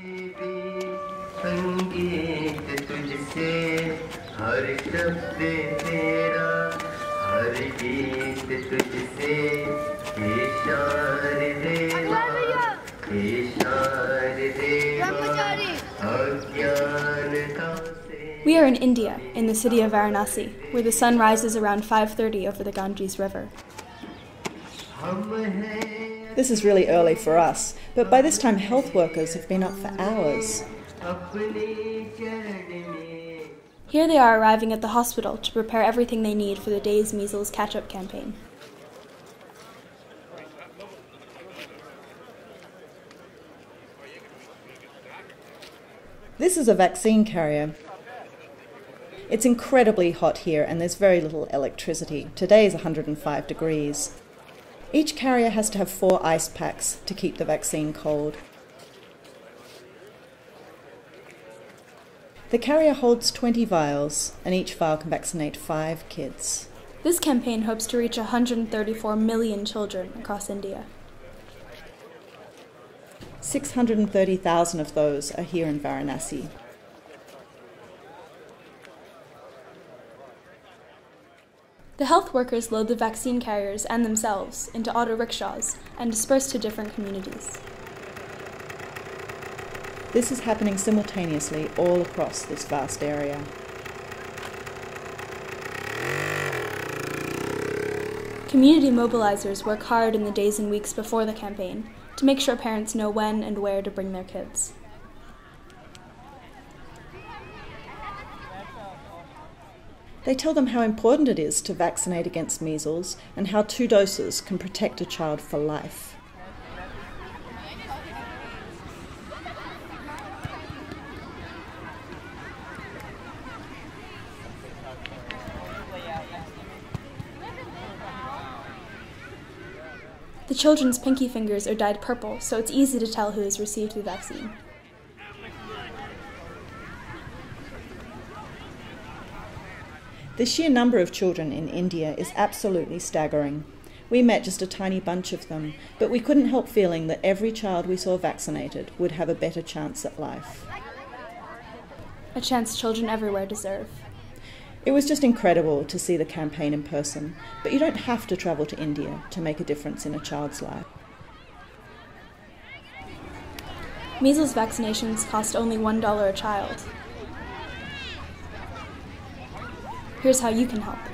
We are in India, in the city of Varanasi, where the sun rises around 5:30 over the Ganges river. This is really early for us, but by this time health workers have been up for hours. Here they are arriving at the hospital to prepare everything they need for the day's measles catch-up campaign. This is a vaccine carrier. It's incredibly hot here and there's very little electricity. Today is 105 degrees. Each carrier has to have 4 ice packs to keep the vaccine cold. The carrier holds 20 vials, and each vial can vaccinate 5 kids. This campaign hopes to reach 134 million children across India. 630,000 of those are here in Varanasi. The health workers load the vaccine carriers and themselves into auto rickshaws and disperse to different communities. This is happening simultaneously all across this vast area. Community mobilizers work hard in the days and weeks before the campaign to make sure parents know when and where to bring their kids. They tell them how important it is to vaccinate against measles and how 2 doses can protect a child for life. The children's pinky fingers are dyed purple, so it's easy to tell who has received the vaccine. The sheer number of children in India is absolutely staggering. We met just a tiny bunch of them, but we couldn't help feeling that every child we saw vaccinated would have a better chance at life. A chance children everywhere deserve. It was just incredible to see the campaign in person, but you don't have to travel to India to make a difference in a child's life. Measles vaccinations cost only $1 a child. Here's how you can help.